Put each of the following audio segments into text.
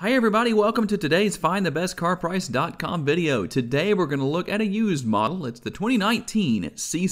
Hi everybody, welcome to today's FindTheBestCarPrice.com video. Today we're going to look at a used model. It's the 2019 C7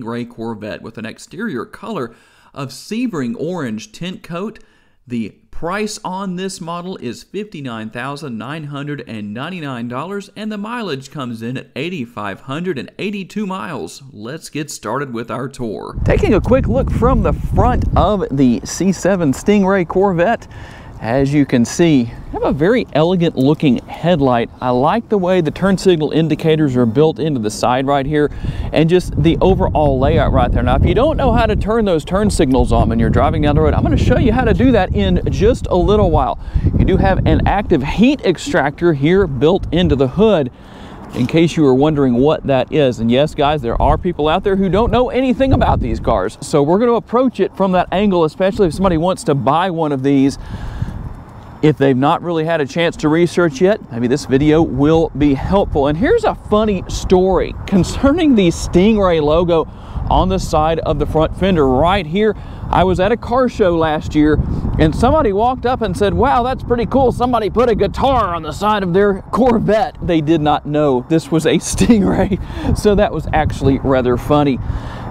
Stingray Corvette with an exterior color of Sebring Orange tint coat. The price on this model is $59,999 and the mileage comes in at 8,582 miles. Let's get started with our tour. Taking a quick look from the front of the C7 Stingray Corvette. As you can see, I have a very elegant looking headlight. I like the way the turn signal indicators are built into the side right here and just the overall layout right there. Now, if you don't know how to turn those turn signals on when you're driving down the road, I'm going to show you how to do that in just a little while. You do have an active heat extractor here built into the hood, in case you were wondering what that is. And yes, guys, there are people out there who don't know anything about these cars. So we're going to approach it from that angle, especially if somebody wants to buy one of these. If they've not really had a chance to research yet, maybe this video will be helpful. And here's a funny story concerning the Stingray logo on the side of the front fender right here. I was at a car show last year and somebody walked up and said, "Wow, that's pretty cool. Somebody put a guitar on the side of their Corvette." They did not know this was a Stingray. So that was actually rather funny.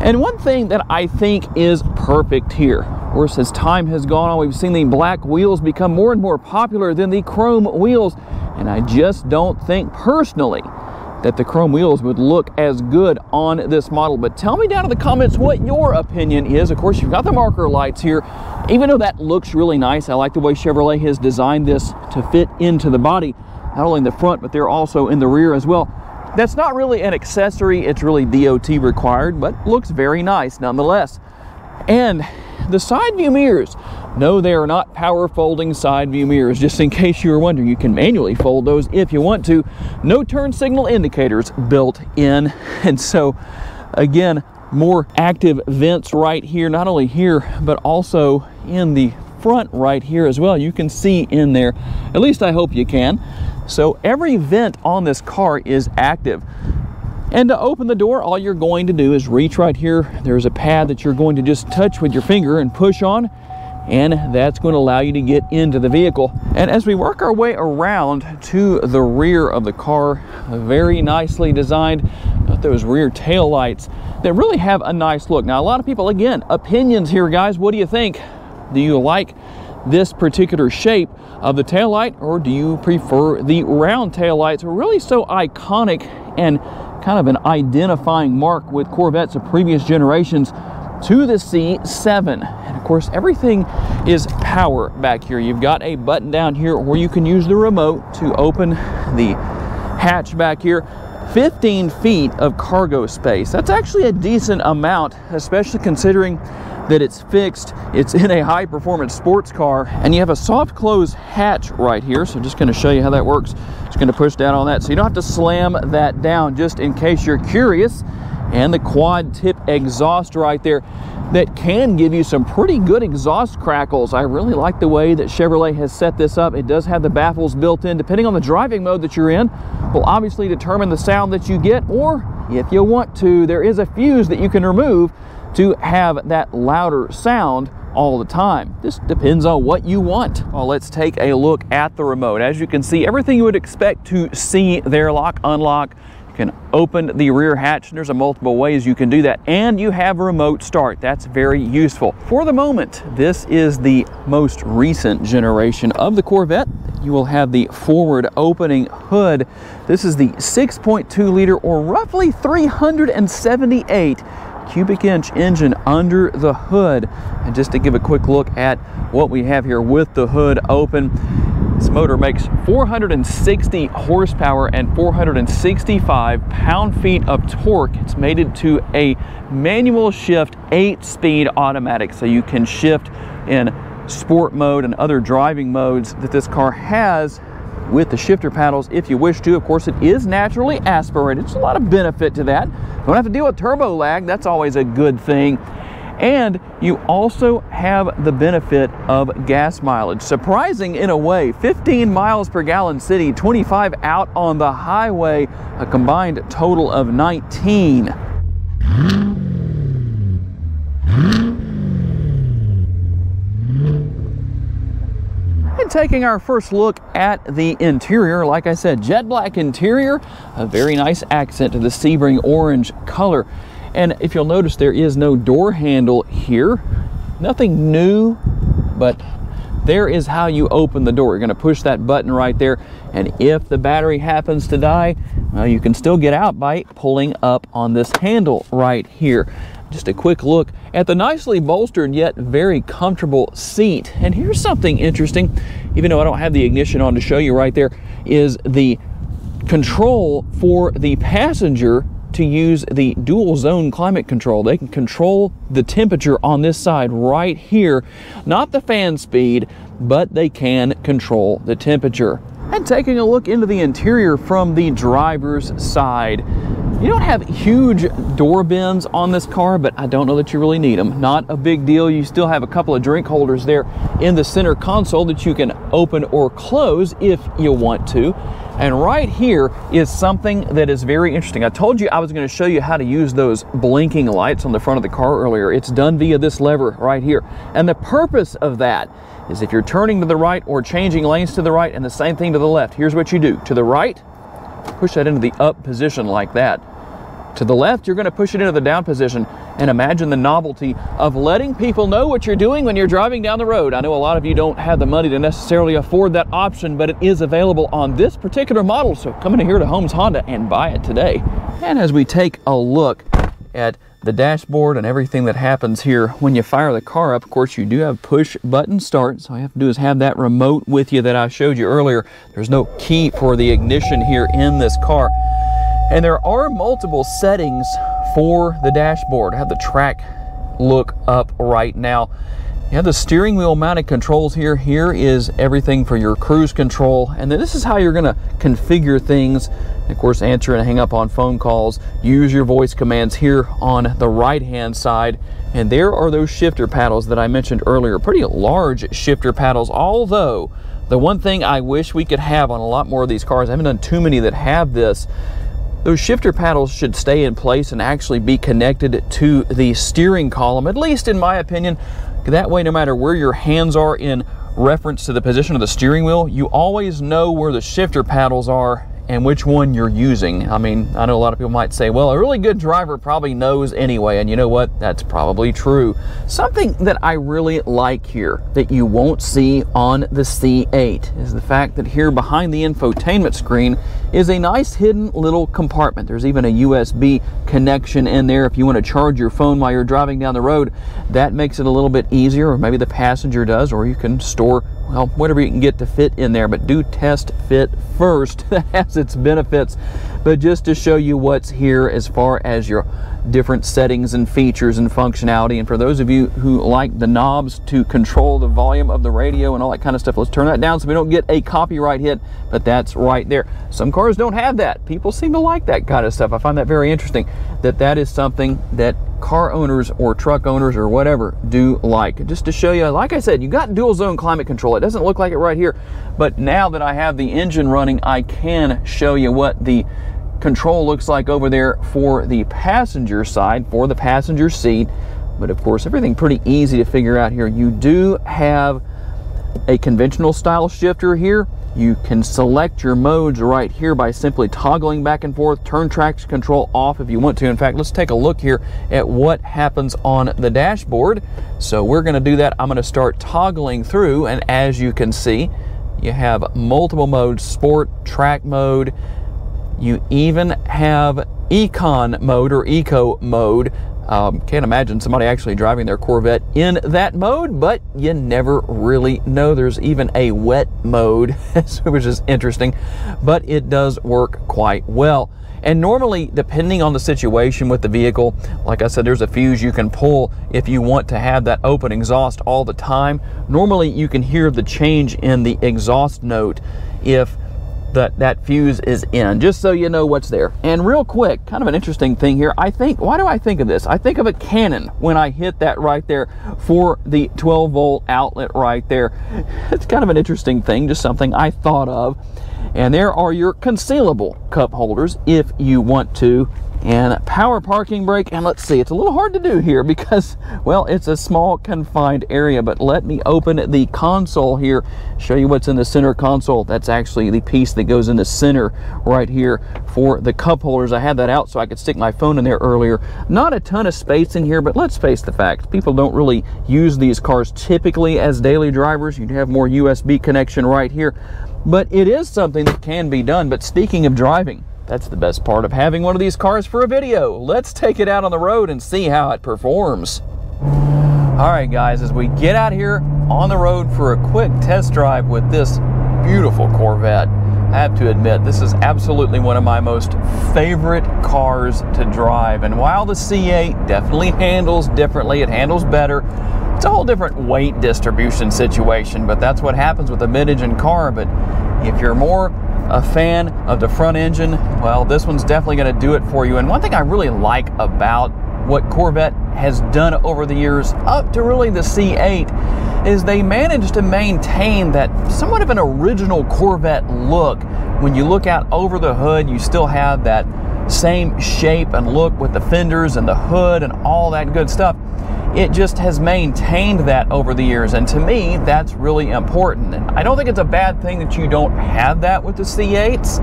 And one thing that I think is perfect here, of course, as time has gone on, we've seen the black wheels become more and more popular than the chrome wheels. And I just don't think personally that the chrome wheels would look as good on this model. But tell me down in the comments what your opinion is. Of course, you've got the marker lights here. Even though that looks really nice, I like the way Chevrolet has designed this to fit into the body, not only in the front, but they're also in the rear as well. That's not really an accessory, it's really DOT required, but looks very nice nonetheless. And the side view mirrors, no, they are not power folding side view mirrors. Just in case you were wondering, you can manually fold those if you want to. No turn signal indicators built in. And so again, more active vents right here, not only here, but also in the front right here as well. You can see in there, at least I hope you can. So every vent on this car is active. And to open the door, all you're going to do is reach right here. There's a pad that you're going to just touch with your finger and push on, and that's going to allow you to get into the vehicle. And as we work our way around to the rear of the car, very nicely designed, those rear tail lights that really have a nice look. Now, a lot of people, again, opinions here, guys. What do you think? Do you like this particular shape of the taillight, or do you prefer the round taillights? They're really so iconic and kind of an identifying mark with Corvettes of previous generations to the C7. And of course, everything is power back here. You've got a button down here where you can use the remote to open the hatch back here. 15 feet of cargo space. That's actually a decent amount, especially considering that it's fixed, it's in a high performance sports car, and you have a soft close hatch right here. So just gonna show you how that works. Just gonna push down on that. So you don't have to slam that down, just in case you're curious. And the quad tip exhaust right there that can give you some pretty good exhaust crackles. I really like the way that Chevrolet has set this up. It does have the baffles built in. Depending on the driving mode that you're in, will obviously determine the sound that you get, or if you want to, there is a fuse that you can remove to have that louder sound all the time. This depends on what you want. Well, let's take a look at the remote. As you can see, everything you would expect to see there, lock, unlock, you can open the rear hatch. There's a multiple ways you can do that. And you have a remote start. That's very useful. For the moment, this is the most recent generation of the Corvette. You will have the forward opening hood. This is the 6.2 liter, or roughly 378 cubic inch engine under the hood. And just to give a quick look at what we have here with the hood open, this motor makes 460 horsepower and 465 pound-feet of torque. It's mated to a manual shift 8-speed automatic, so you can shift in sport mode and other driving modes that this car has with the shifter paddles if you wish to. Of course, it is naturally aspirated. It's a lot of benefit to that. Don't have to deal with turbo lag. That's always a good thing. And you also have the benefit of gas mileage. Surprising in a way, 15 miles per gallon city, 25 out on the highway, a combined total of 19. taking our first look at the interior. Like I said, jet black interior, a very nice accent to the Sebring orange color. And if you'll notice, there is no door handle here. Nothing new, but there is how you open the door. You're going to push that button right there, and if the battery happens to die, well, you can still get out by pulling up on this handle right here. Just a quick look at the nicely bolstered yet very comfortable seat. And here's something interesting, even though I don't have the ignition on to show you right there, is the control for the passenger to use the dual zone climate control. They can control the temperature on this side right here, not the fan speed, but they can control the temperature. And taking a look into the interior from the driver's side, you don't have huge door bins on this car, but I don't know that you really need them. Not a big deal. You still have a couple of drink holders there in the center console that you can open or close if you want to. And right here is something that is very interesting. I told you I was going to show you how to use those blinking lights on the front of the car earlier. It's done via this lever right here. And the purpose of that is if you're turning to the right or changing lanes to the right, and the same thing to the left, here's what you do. To the right, push that into the up position like that. To the left, you're going to push it into the down position. And imagine the novelty of letting people know what you're doing when you're driving down the road. I know a lot of you don't have the money to necessarily afford that option, but it is available on this particular model, so come in here to Holmes Honda and buy it today. And as we take a look at the dashboard and everything that happens here when you fire the car up, of course you do have push button start, so all you have to do is have that remote with you that I showed you earlier. There's no key for the ignition here in this car. And there are multiple settings for the dashboard. I have the track look up right now. You have the steering wheel mounted controls here. Here is everything for your cruise control. And then this is how you're going to configure things. Of course, answer and hang up on phone calls. Use your voice commands here on the right-hand side. And there are those shifter paddles that I mentioned earlier. Pretty large shifter paddles, although the one thing I wish we could have on a lot more of these cars, I haven't done too many that have this, those shifter paddles should stay in place and actually be connected to the steering column, at least in my opinion. That way, no matter where your hands are in reference to the position of the steering wheel, you always know where the shifter paddles are and which one you're using. I mean, I know a lot of people might say, well, a really good driver probably knows anyway, and you know what? That's probably true. Something that I really like here that you won't see on the C8 is the fact that here behind the infotainment screen is a nice hidden little compartment. There's even a USB connection in there if you want to charge your phone while you're driving down the road. That makes it a little bit easier, or maybe the passenger does, or you can store, well, whatever you can get to fit in there, but do test fit first. That has its benefits. But just to show you what's here as far as your different settings and features and functionality. And for those of you who like the knobs to control the volume of the radio and all that kind of stuff, let's turn that down so we don't get a copyright hit, but that's right there. Some cars don't have that. People seem to like that kind of stuff. I find that very interesting, that is something that car owners or truck owners or whatever do like. Just to show you, like I said, you got dual zone climate control. It doesn't look like it right here, but now that I have the engine running, I can show you what the control looks like over there for the passenger side, for the passenger seat. But of course, everything pretty easy to figure out here. You do have a conventional style shifter here. You can select your modes right here by simply toggling back and forth. Turn traction control off if you want to. In fact, let's take a look here at what happens on the dashboard. So we're going to do that. I'm going to start toggling through, and as you can see, you have multiple modes: sport, track mode. You even have econ mode or eco mode. Can't imagine somebody actually driving their Corvette in that mode, but you never really know. There's even a wet mode, which is interesting, but it does work quite well. And normally, depending on the situation with the vehicle, like I said, there's a fuse you can pull if you want to have that open exhaust all the time. Normally, you can hear the change in the exhaust note if that fuse is in, just so you know what's there. And real quick, kind of an interesting thing here, I think, why do I think of this? I think of a cannon when I hit that right there for the 12-volt outlet right there. It's kind of an interesting thing, just something I thought of. And there are your concealable cup holders if you want to. And power parking brake, and let's see, it's a little hard to do here because, well, it's a small confined area, but let me open the console here, show you what's in the center console. That's actually the piece that goes in the center right here for the cup holders. I had that out so I could stick my phone in there earlier. Not a ton of space in here, but let's face the fact, people don't really use these cars typically as daily drivers. You'd have more USB connection right here, but it is something that can be done. But speaking of driving, that's the best part of having one of these cars for a video. Let's take it out on the road and see how it performs. All right, guys, as we get out here on the road for a quick test drive with this beautiful Corvette, I have to admit, this is absolutely one of my most favorite cars to drive. And while the C8 definitely handles differently, it handles better, it's a whole different weight distribution situation, but that's what happens with a mid-engine car. But if you're more a fan of the front engine, well, this one's definitely going to do it for you. And one thing I really like about what Corvette has done over the years up to really the C8 is they managed to maintain that somewhat of an original Corvette look. When you look out over the hood, you still have that same shape and look with the fenders and the hood and all that good stuff. It just has maintained that over the years, and to me, that's really important. And I don't think it's a bad thing that you don't have that with the C8s.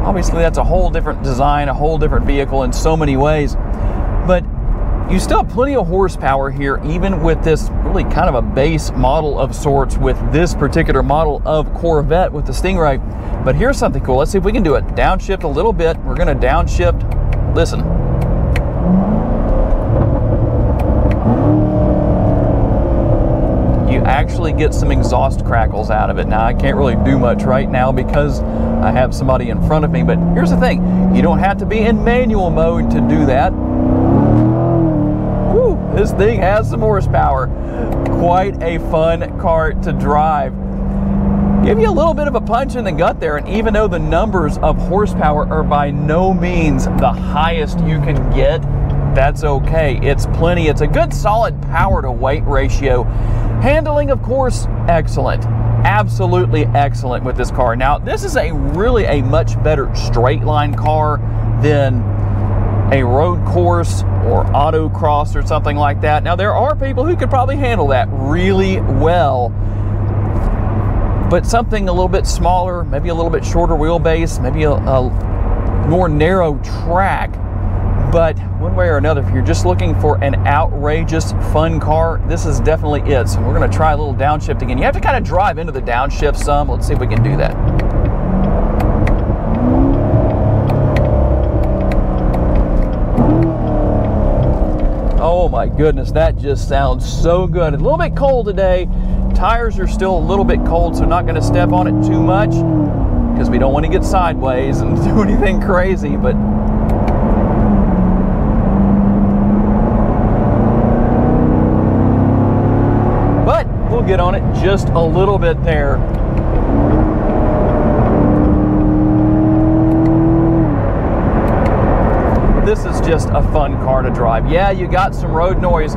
Obviously, that's a whole different design, a whole different vehicle in so many ways, but you still have plenty of horsepower here, even with this really kind of a base model of sorts with this particular model of Corvette with the Stingray. But here's something cool. Let's see if we can do it. Downshift a little bit. We're gonna downshift. Listen. You actually get some exhaust crackles out of it. Now, I can't really do much right now because I have somebody in front of me, but here's the thing. You don't have to be in manual mode to do that. Woo, this thing has some horsepower. Quite a fun car to drive. Give you a little bit of a punch in the gut there, and even though the numbers of horsepower are by no means the highest you can get, that's okay. It's plenty. It's a good solid power to weight ratio. Handling, of course, excellent. Absolutely excellent with this car. Now, this is a really a much better straight line car than a road course or autocross or something like that. Now, there are people who could probably handle that really well, but something a little bit smaller, maybe a little bit shorter wheelbase, maybe a more narrow track. But one way or another, if you're just looking for an outrageous fun car, this is definitely it. So we're gonna try a little downshift again. You have to kind of drive into the downshift some. Let's see if we can do that. Oh my goodness, that just sounds so good. A little bit cold today. Tires are still a little bit cold, so not gonna step on it too much because we don't want to get sideways and do anything crazy, but we'll get on it just a little bit there. This is just a fun car to drive. Yeah, you got some road noise.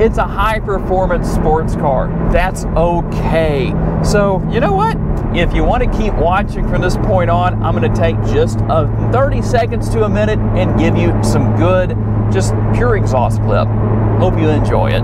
It's a high-performance sports car. That's okay. So, you know what? If you want to keep watching from this point on, I'm going to take just 30 seconds to a minute and give you some good, just pure exhaust clip. Hope you enjoy it.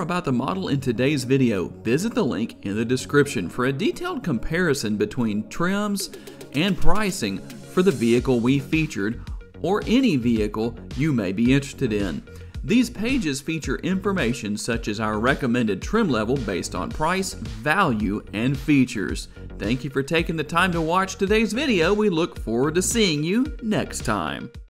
About the model in today's video, visit the link in the description for a detailed comparison between trims and pricing for the vehicle we featured or any vehicle you may be interested in. These pages feature information such as our recommended trim level based on price, value, and features. Thank you for taking the time to watch today's video. We look forward to seeing you next time.